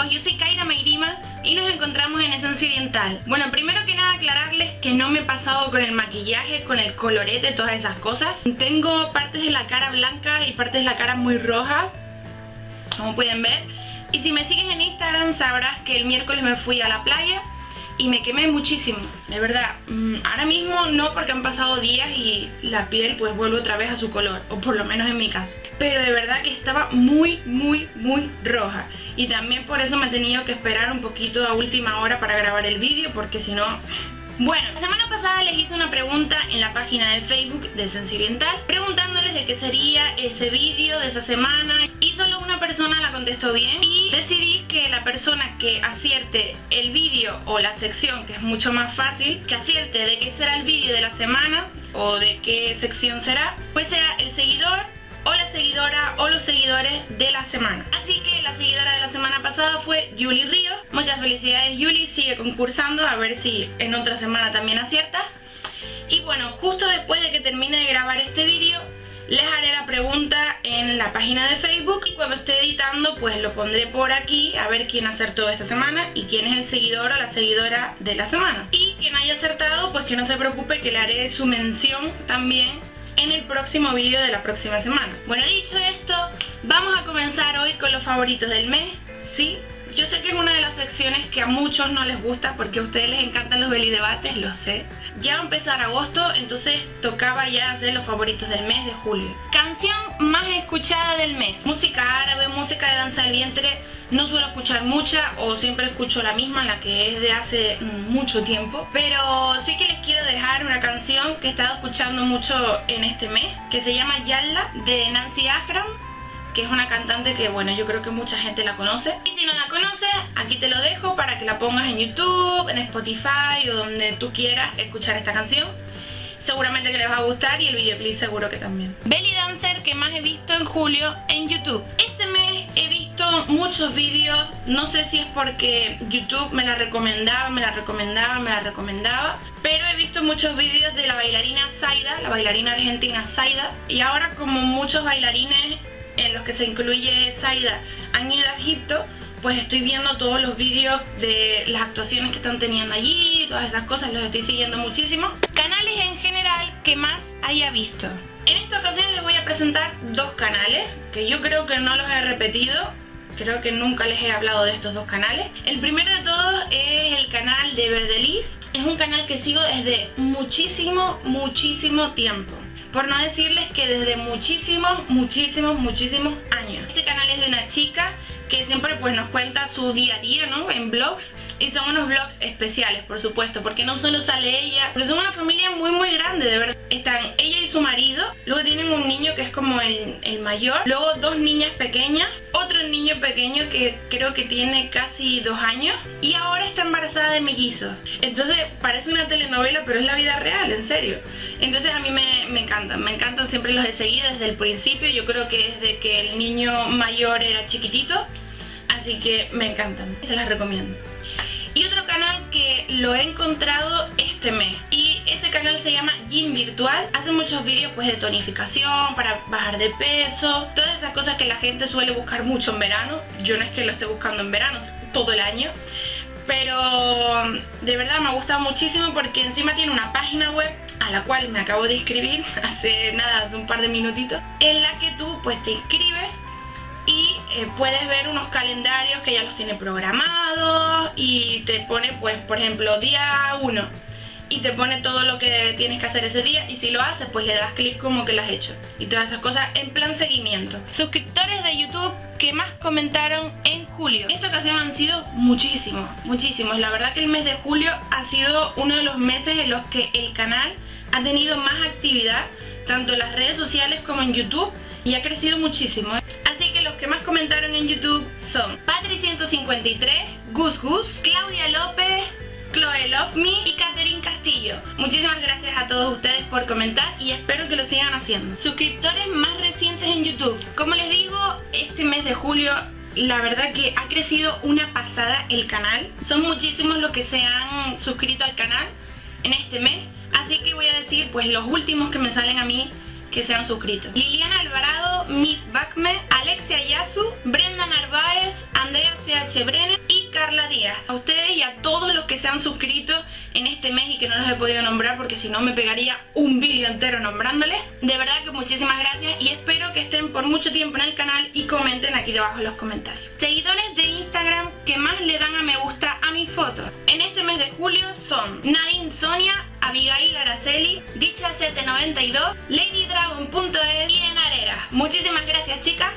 chicos, yo soy Kayra Mahirimah y nos encontramos en Esencia Oriental. Bueno, primero que nada aclararles que no me he pasado con el maquillaje, con el colorete, todas esas cosas. Tengo partes de la cara blanca y partes de la cara muy roja, como pueden ver. Y si me sigues en Instagram sabrás que el miércoles me fui a la playa y me quemé muchísimo, de verdad. Ahora mismo no, porque han pasado días y la piel pues vuelve otra vez a su color, o por lo menos en mi caso. Pero de verdad que estaba muy roja. Y también por eso me he tenido que esperar un poquito a última hora para grabar el vídeo, porque si no... Bueno, la semana pasada les hice una pregunta en la página de Facebook de Esencia Oriental, preguntándoles de qué sería ese vídeo de esa semana, y solo una persona la contestó bien. Y decidí que la persona que acierte el vídeo o la sección, que es mucho más fácil, que acierte de qué será el vídeo de la semana o de qué sección será, pues sea el seguidor o la seguidora o los seguidores de la semana. Así que la seguidora de la semana pasada fue Yuli Río. Muchas felicidades, Yuli, sigue concursando, a ver si en otra semana también aciertas. Y bueno, justo después de que termine de grabar este vídeo les haré la pregunta en la página de Facebook, y cuando esté editando pues lo pondré por aquí a ver quién acertó esta semana y quién es el seguidor o la seguidora de la semana. Y quien haya acertado pues que no se preocupe, que le haré su mención también en el próximo vídeo de la próxima semana. Bueno, dicho esto, vamos a comenzar hoy con los favoritos del mes. Sí, yo sé que es una de las secciones que a muchos no les gusta, porque a ustedes les encantan los belly debates, lo sé. Ya va a empezar agosto, entonces tocaba ya hacer los favoritos del mes de julio. Canción más escuchada del mes. Música árabe, música de danza del vientre, no suelo escuchar mucha, o siempre escucho la misma, la que es de hace mucho tiempo. Pero sí que les quiero dejar una canción que he estado escuchando mucho en este mes, que se llama Yalla, de Nancy Ahram, que es una cantante que, bueno, yo creo que mucha gente la conoce. Y si no la conoces, aquí te lo dejo para que la pongas en YouTube, en Spotify o donde tú quieras escuchar esta canción. Seguramente que les va a gustar, y el videoclip seguro que también. Belly dancer que más he visto en julio en YouTube. Este mes he visto muchos vídeos, no sé si es porque YouTube me la recomendaba, me la recomendaba, pero he visto muchos vídeos de la bailarina Saida, la bailarina argentina Saida. Y ahora, como muchos bailarines en los que se incluye Saida han ido a Egipto, pues estoy viendo todos los vídeos de las actuaciones que están teniendo allí, todas esas cosas, los estoy siguiendo muchísimo. Canales en general que más haya visto. En esta ocasión les voy a presentar dos canales que yo creo que no los he repetido, creo que nunca les he hablado de estos dos canales. El primero de todos es el canal de Verdeliz, es un canal que sigo desde muchísimo tiempo. Por no decirles que desde muchísimos años. Este canal es de una chica que siempre pues nos cuenta su día a día, ¿no? En vlogs. Y son unos vlogs especiales, por supuesto, porque no solo sale ella, porque son una familia muy grande, de verdad. Están ella y su marido, luego tienen un niño que es como el mayor, luego dos niñas pequeñas, otro niño pequeño que creo que tiene casi 2 años, y ahora está embarazada de mellizos. Entonces parece una telenovela, pero es la vida real, en serio. Entonces a mí me encantan, siempre los he seguido desde el principio. Yo creo que desde que el niño mayor era chiquitito, así que me encantan, se las recomiendo. Y otro canal que lo he encontrado este mes, y ese canal se llama Gym Virtual. Hace muchos vídeos pues de tonificación, para bajar de peso, todas esas cosas que la gente suele buscar mucho en verano. Yo no es que lo esté buscando en verano, todo el año, pero de verdad me ha gustado muchísimo, porque encima tiene una página web a la cual me acabo de inscribir hace nada, hace un par de minutitos, en la que tú pues te inscribes y puedes ver unos calendarios que ya los tiene programados, y te pone pues, por ejemplo, día 1, y te pone todo lo que tienes que hacer ese día, y si lo haces pues le das clic como que lo has hecho, y todas esas cosas en plan seguimiento. Suscriptores de YouTube que más comentaron en julio. En esta ocasión han sido muchísimos. La verdad que el mes de julio ha sido uno de los meses en los que el canal ha tenido más actividad, tanto en las redes sociales como en YouTube, y ha crecido muchísimo. Así que los que más comentaron en YouTube son Patri 153, Gus Gus, Claudia López, Chloe Love Me y Catherine Castillo. Muchísimas gracias a todos ustedes por comentar, y espero que lo sigan haciendo. Suscriptores más recientes en YouTube. Como les digo, este mes de julio la verdad que ha crecido una pasada el canal. Son muchísimos los que se han suscrito al canal en este mes, así que voy a decir pues los últimos que me salen a mí que se han suscrito. Liliana Alvarado, Miss Backme, Alexia Yasu, Brenda Narváez, Andrea C.H. Brenner y Carla Díaz. A ustedes y a todos los que se han suscrito en este mes y que no los he podido nombrar, porque si no me pegaría un vídeo entero nombrándoles. De verdad que muchísimas gracias y espero que estén por mucho tiempo en el canal y comenten aquí debajo en los comentarios. Seguidores de Instagram que más le dan a me gusta a mis fotos en este mes de julio son Nadine Sonia, Abigail Araceli, Dicha792, LadyDragon.es y En Arera. Muchísimas gracias, chicas.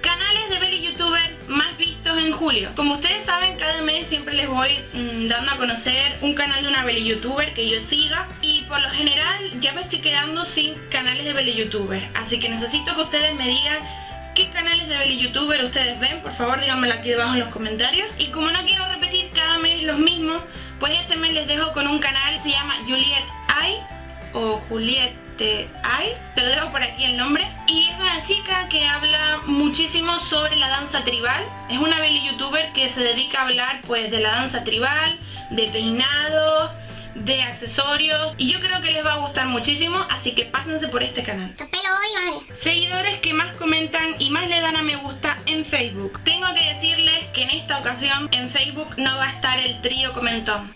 Canales de Belly Youtubers más vistos en julio. Como ustedes saben, cada mes siempre les voy dando a conocer un canal de una Belly Youtuber que yo siga. Y por lo general ya me estoy quedando sin canales de Belly Youtuber, así que necesito que ustedes me digan qué canales de Belly Youtuber ustedes ven. Por favor, díganmelo aquí debajo en los comentarios. Y como no quiero repetir cada mes los mismos, pues este mes les dejo con un canal que se llama Juliette I o Juliette I, te lo dejo por aquí el nombre. Y es una chica que habla muchísimo sobre la danza tribal. Es una belly youtuber que se dedica a hablar pues de la danza tribal, de peinados, de accesorios, y yo creo que les va a gustar muchísimo, así que pásense por este canal. Seguidores que más comentan y más le dan a me gusta en Facebook. Tengo que decirles que en esta ocasión en Facebook no va a estar el trío Comentón.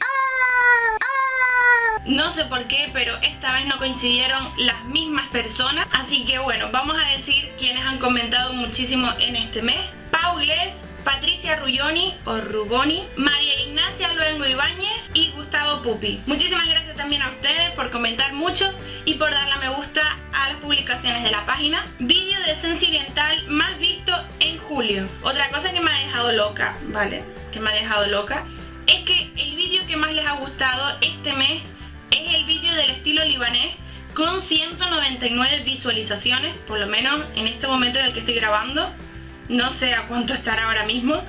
No sé por qué, pero esta vez no coincidieron las mismas personas, así que bueno, vamos a decir quienes han comentado muchísimo en este mes. Pau Glez, Patricia Rulloni o Rugoni, María Ignacia Luengo Ibáñez y Gustavo Pupi. Muchísimas gracias también a ustedes por comentar mucho y por darle a me gusta a las publicaciones de la página. Vídeo de Esencia Oriental más visto en julio. Otra cosa que me ha dejado loca, ¿vale? Que me ha dejado loca es que el vídeo que más les ha gustado este mes es el vídeo del estilo libanés, con 199 visualizaciones, por lo menos en este momento en el que estoy grabando. No sé a cuánto estará ahora mismo,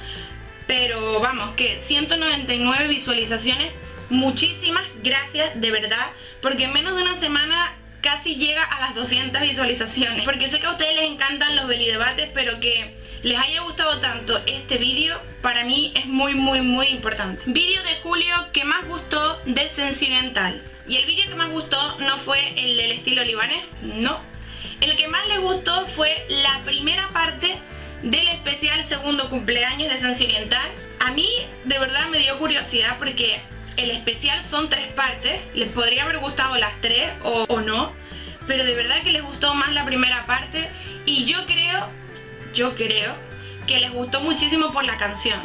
pero vamos, que 199 visualizaciones, muchísimas gracias de verdad, porque en menos de una semana casi llega a las 200 visualizaciones. Porque sé que a ustedes les encantan los belly debates, pero que les haya gustado tanto este vídeo, para mí es muy muy muy importante. Vídeo de julio que más gustó de Esencia Oriental. Y el vídeo que más gustó no fue el del estilo libanés, no. El que más les gustó fue la primera parte del especial segundo cumpleaños de Esencia Oriental. A mí de verdad me dio curiosidad porque el especial son tres partes, les podría haber gustado las tres o no, pero de verdad que les gustó más la primera parte. Y yo creo que les gustó muchísimo por la canción.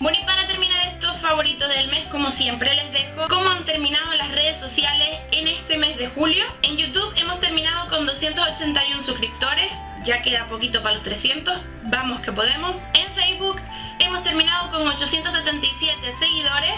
Bueno, y para terminar estos favoritos del mes, como siempre les dejo cómo han terminado las redes sociales en este mes de julio. En YouTube hemos terminado con 281 suscriptores, ya queda poquito para los 300, vamos que podemos. En Facebook hemos terminado con 877 seguidores,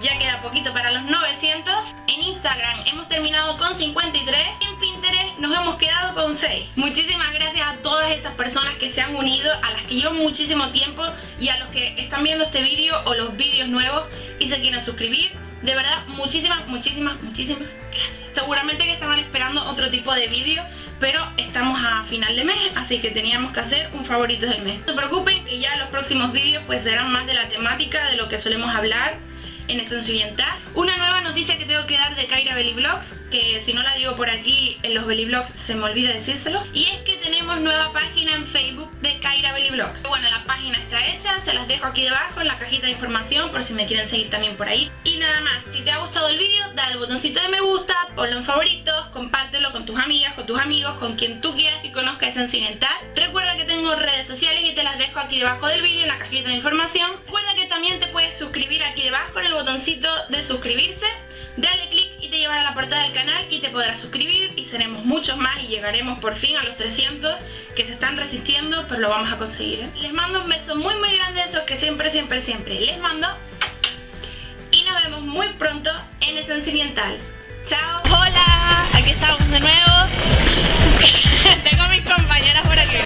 ya queda poquito para los 900. En Instagram hemos terminado con 53 y en Pinterest nos hemos quedado con 6. Muchísimas gracias a todas esas personas que se han unido, a las que llevo muchísimo tiempo y a los que están viendo este vídeo o los vídeos nuevos y se quieren suscribir. De verdad, muchísimas, muchísimas, muchísimas gracias. Seguramente que estaban esperando otro tipo de vídeo, pero estamos a final de mes, así que teníamos que hacer un favorito del mes. No se preocupen que ya los próximos vídeos pues serán más de la temática de lo que solemos hablar en Esencia Oriental. Una nueva noticia que tengo que dar de Kaira Belly Vlogs, que si no la digo por aquí en los Belly Vlogs se me olvida decírselo, y es que tenemos nueva página en Facebook de Kaira Belly Vlogs. Bueno, la página está hecha, se las dejo aquí debajo en la cajita de información por si me quieren seguir también por ahí. Y nada más, si te ha gustado el vídeo dale al botoncito de me gusta, ponlo en favoritos, compártelo con tus amigas, con tus amigos, con quien tú quieras que conozca Esencia Oriental. Recuerda que tengo redes sociales y te las dejo aquí debajo del vídeo en la cajita de información. Recuerda que también te puedes suscribir aquí debajo en el botoncito de suscribirse, dale clic y te llevará a la portada del canal y te podrás suscribir, y seremos muchos más y llegaremos por fin a los 300 que se están resistiendo, pero lo vamos a conseguir, ¿eh? Les mando un beso muy muy grande, esos que siempre siempre siempre les mando, y nos vemos muy pronto en Esencia Oriental. ¡Chao! ¡Hola! Aquí estamos de nuevo. Tengo a mis compañeras por aquí.